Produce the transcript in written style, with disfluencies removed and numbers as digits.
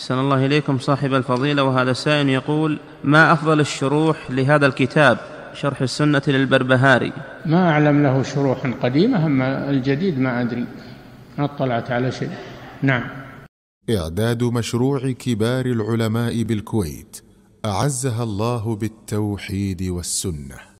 أحسن الله إليكم صاحب الفضيلة. وهذا السائل يقول: ما أفضل الشروح لهذا الكتاب شرح السنة للبربهاري؟ ما أعلم له شروح قديمة، أما الجديد ما أدري، ما اطلعت على شيء. نعم. إعداد مشروع كبار العلماء بالكويت أعزها الله بالتوحيد والسنة.